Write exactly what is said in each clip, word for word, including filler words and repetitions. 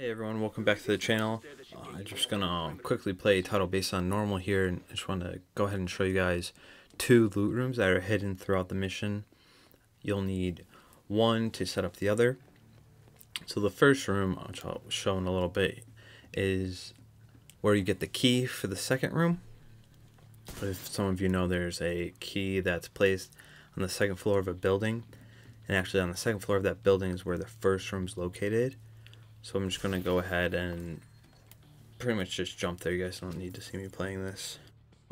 Hey everyone, welcome back to the channel. Uh, I'm just going to um, quickly play Tidal Basin on normal here, and I just want to go ahead and show you guys two loot rooms that are hidden throughout the mission. You'll need one to set up the other. So the first room, which I'll show in a little bit, is where you get the key for the second room. If some of you know, there's a key that's placed on the second floor of a building, and actually on the second floor of that building is where the first room's located. So I'm just going to go ahead and pretty much just jump there. You guys don't need to see me playing this.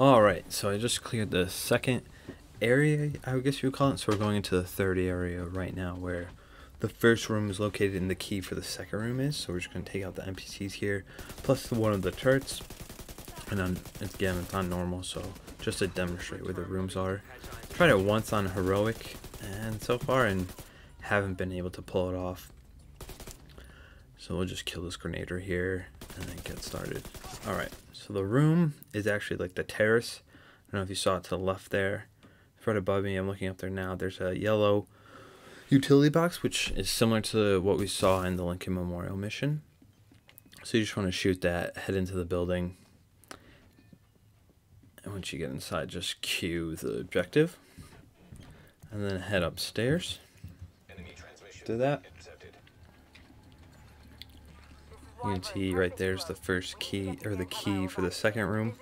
Alright, so I just cleared the second area, I guess you would call it. So we're going into the third area right now, where the first room is located and the key for the second room is. So we're just going to take out the N P Cs here, plus the one of the turrets. And on, again, it's on normal, so just to demonstrate where the rooms are. Tried it once on heroic, and so far, and haven't been able to pull it off. So we'll just kill this grenade right here and then get started. Alright, so the room is actually like the terrace. I don't know if you saw it to the left there. It's right above me. I'm looking up there now. There's a yellow utility box, which is similar to what we saw in the Lincoln Memorial mission. So you just want to shoot that, head into the building. And once you get inside, just cue the objective. And then head upstairs. Do that. You can see right there's the first key, or the key for the second room,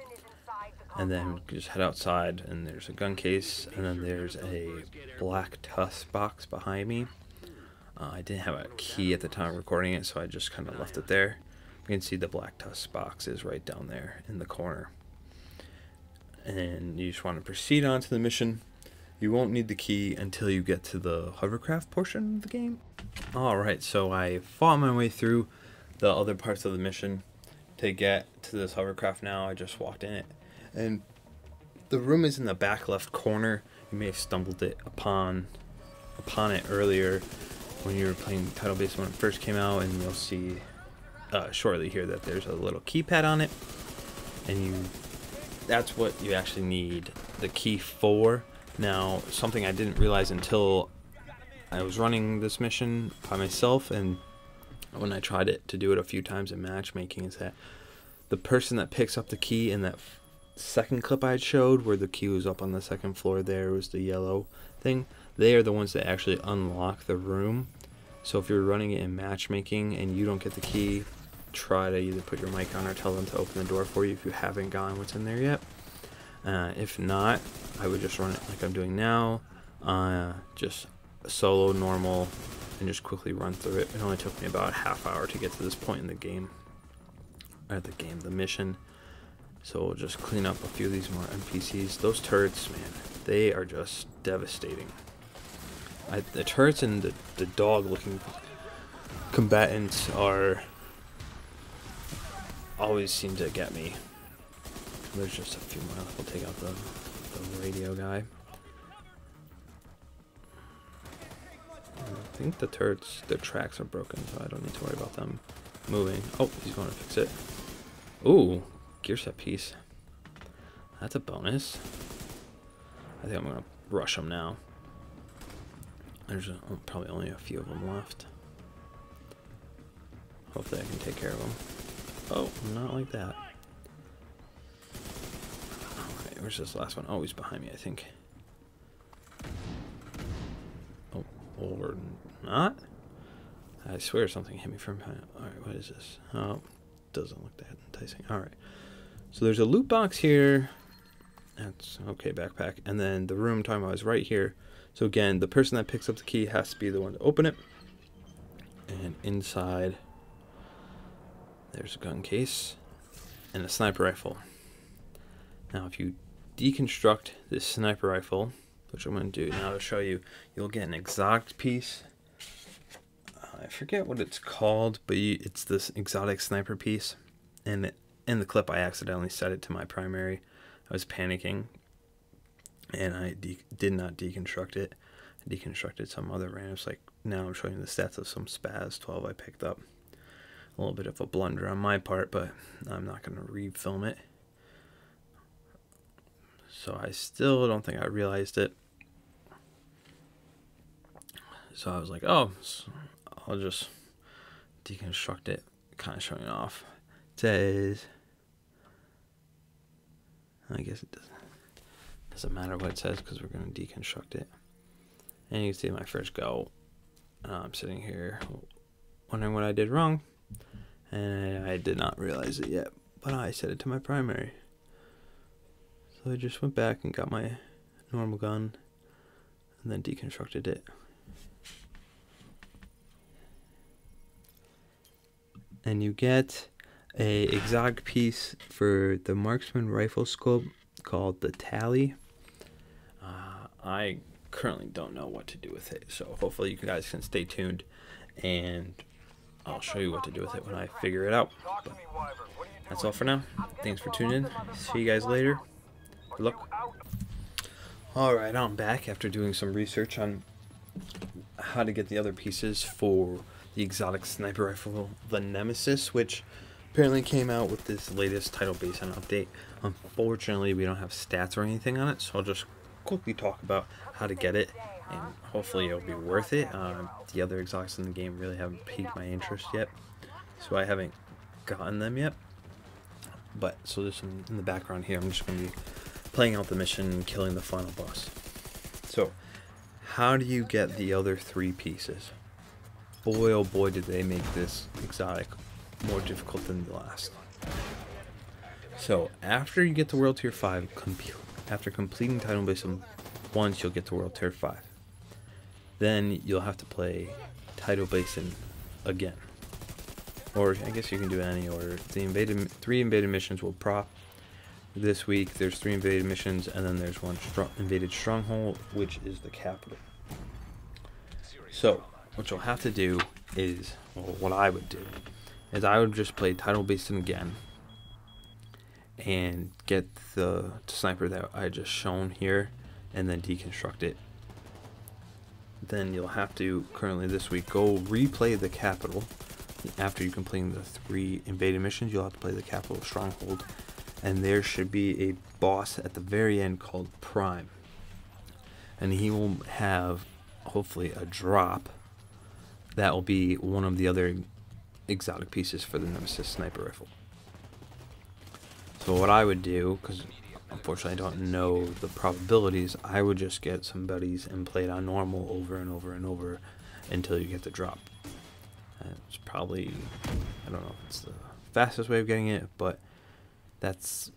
and then just head outside and there's a gun case, and then there's a black tusk box behind me. Uh, I didn't have a key at the time of recording it, so I just kind of left it there. You can see the black tusk box is right down there in the corner. And you just want to proceed on to the mission. You won't need the key until you get to the hovercraft portion of the game. Alright, so I fought my way through the other parts of the mission to get to this hovercraft. Now I just walked in it, and the room is in the back left corner. You may have stumbled it upon upon it earlier when you were playing Tidal Basin when it first came out, and you'll see uh, shortly here that there's a little keypad on it, and you that's what you actually need the key for. Now, something I didn't realize until I was running this mission by myself, and when I tried it to do it a few times in matchmaking, is that the person that picks up the key in that second clip I had showed, where the key was up on the second floor, there was the yellow thing, they are the ones that actually unlock the room. So if you're running it in matchmaking and you don't get the key, try to either put your mic on or tell them to open the door for you if you haven't gotten what's in there yet. Uh, if not, I would just run it like I'm doing now, uh, just solo normal, and just quickly run through it. It only took me about a half hour to get to this point in the game, or the game, the mission. So we'll just clean up a few of these more N P Cs. Those turrets, man, they are just devastating. I, the turrets and the, the dog-looking combatants are always seem to get me. There's just a few more left. We'll take out the, the radio guy. I think the turrets, their tracks are broken, so I don't need to worry about them moving. Oh, he's going to fix it. Ooh, gear set piece. That's a bonus. I think I'm going to rush them now. There's a, oh, probably only a few of them left. Hopefully I can take care of them. Oh, not like that. Alright, where's this last one? Oh, he's behind me, I think. Or not? I swear something hit me from behind. Alright, what is this? Oh, doesn't look that enticing. Alright. So there's a loot box here. That's okay, backpack. And then the room time I was right here. So again, the person that picks up the key has to be the one to open it. And inside, there's a gun case and a sniper rifle. Now, if you deconstruct this sniper rifle, which I'm going to do now to show you, you'll get an exotic piece. Uh, I forget what it's called, but you, it's this exotic sniper piece. And it, in the clip, I accidentally set it to my primary. I was panicking, and I did not deconstruct it. I deconstructed some other randoms. Like now, I'm showing you the stats of some SPAS twelve I picked up. A little bit of a blunder on my part, but I'm not going to refilm it. So I still don't think I realized it. So I was like, oh, I'll just deconstruct it kind of showing off. It says, I guess it doesn't, doesn't matter what it says because we're going to deconstruct it. And you can see my first go. Uh, I'm sitting here wondering what I did wrong. And I did not realize it yet, but I set it to my primary. So I just went back and got my normal gun and then deconstructed it. And you get a exotic piece for the marksman rifle scope called The Tally. Uh, I currently don't know what to do with it, so hopefully you guys can stay tuned and I'll show you what to do with it when I figure it out. But that's all for now. Thanks for tuning in. See you guys later. Good luck. Alright, I'm back after doing some research on how to get the other pieces for the exotic sniper rifle, the Nemesis, which apparently came out with this latest Tidal Basin update. Unfortunately, we don't have stats or anything on it, so I'll just quickly talk about how to get it, and hopefully it'll be worth it. Um, the other exotics in the game really haven't piqued my interest yet, so I haven't gotten them yet. But, so there's some in the background here, I'm just going to be playing out the mission and killing the final boss. So, how do you get the other three pieces? Boy, oh boy, did they make this exotic more difficult than the last. So, after you get to World Tier five, com after completing Tidal Basin once, you'll get to World Tier five. Then, you'll have to play Tidal Basin again. Or, I guess you can do any order. The invaded, three invaded missions will prop. This week, there's three invaded missions, and then there's one str invaded stronghold, which is the capital. So, what you'll have to do is, well, what I would do, is I would just play Tidal Basin again and get the sniper that I just shown here and then deconstruct it. Then you'll have to, currently this week, go replay the capital. After you completing the three invaded missions, you'll have to play the capital stronghold. And there should be a boss at the very end called Prime. And he will have, hopefully, a drop. That will be one of the other exotic pieces for the Nemesis sniper rifle. So what I would do, because unfortunately I don't know the probabilities, I would just get some buddies and play it on normal over and over and over until you get the drop. And it's probably, I don't know if it's the fastest way of getting it, but that's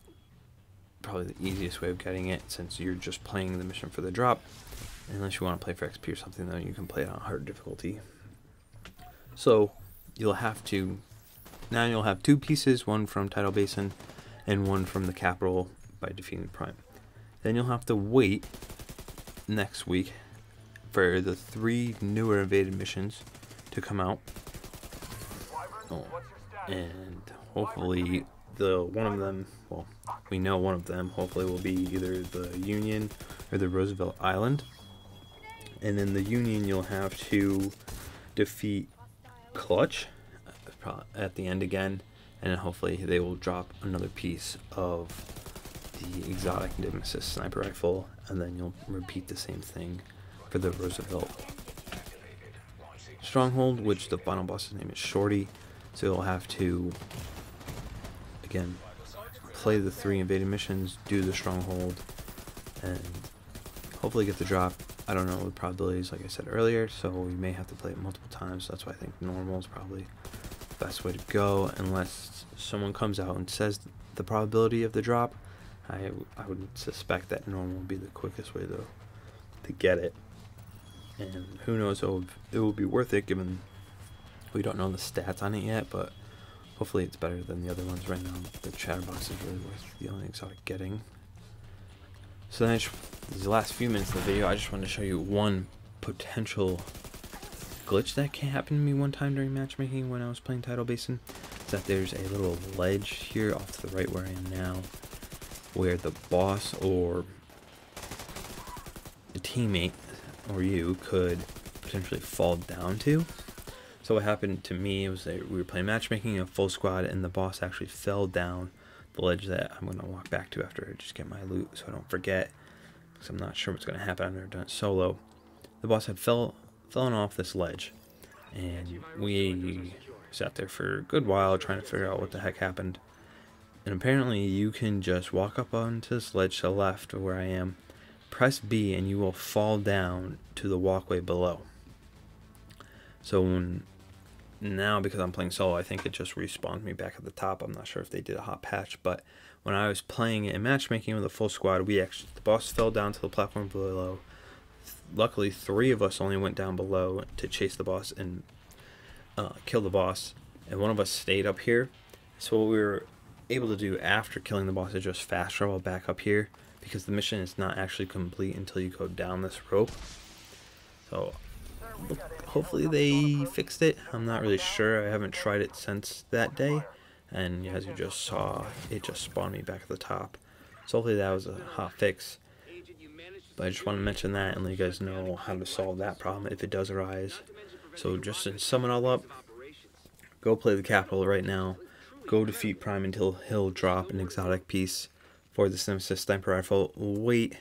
probably the easiest way of getting it, since you're just playing the mission for the drop. Unless you want to play for X P or something, then you can play it on hard difficulty. So you'll have to, now you'll have two pieces, one from Tidal Basin and one from the capital by defeating Prime. Then you'll have to wait next week for the three newer invaded missions to come out. Oh, and hopefully the one of them, well, we know one of them hopefully will be either the Union or the Roosevelt Island. And in the Union you'll have to defeat Clutch at the end again, and then hopefully they will drop another piece of the exotic Nemesis sniper rifle, and then you'll repeat the same thing for the Roosevelt stronghold, which the final boss's name is Shorty. So you'll have to again play the three invaded missions, do the stronghold, and hopefully get the drop. I don't know the probabilities, like I said earlier, so we may have to play it multiple times. So that's why I think normal is probably the best way to go, unless someone comes out and says the probability of the drop. I, I would suspect that normal would be the quickest way to, to get it. And who knows, it will, it will be worth it, given we don't know the stats on it yet, but hopefully it's better than the other ones right now. The Chatterbox is really worth the only exotic getting. So then I just, these last few minutes of the video, I just wanted to show you one potential glitch that happened to me one time during matchmaking when I was playing Tidal Basin. Is that there's a little ledge here off to the right where I am now, where the boss or the teammate or you could potentially fall down to. So what happened to me was that we were playing matchmaking in a full squad, and the boss actually fell down the ledge that I'm going to walk back to after I just get my loot, so I don't forget, because I'm not sure what's going to happen. I've never done it solo. The boss had fell fallen off this ledge, and we Sat there for a good while trying to figure out what the heck happened. And apparently you can just walk up onto this ledge to the left of where I am, press B, and you will fall down to the walkway below. So when, now because I'm playing solo, I think it just respawned me back at the top. I'm not sure if they did a hot patch, but when I was playing in matchmaking with a full squad, we actually, the boss fell down to the platform below. Luckily, three of us only went down below to chase the boss and uh, kill the boss, and one of us stayed up here. So what we were able to do after killing the boss is just fast travel back up here, because the mission is not actually complete until you go down this rope. So hopefully they fixed it. I'm not really sure. I haven't tried it since that day, and as you just saw, it just spawned me back at the top. So hopefully that was a hot fix. But I just want to mention that and let you guys know how to solve that problem if it does arise. So just to sum it all up, go play the capital right now. Go defeat Prime until he'll drop an exotic piece for this Nemesis sniper rifle. Wait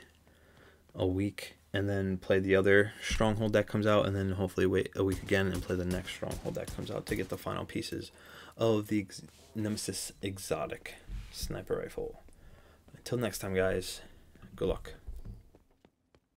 a week and then play the other stronghold that comes out, and then hopefully wait a week again and play the next stronghold that comes out to get the final pieces of the ex Nemesis exotic sniper rifle. Until next time, guys, good luck.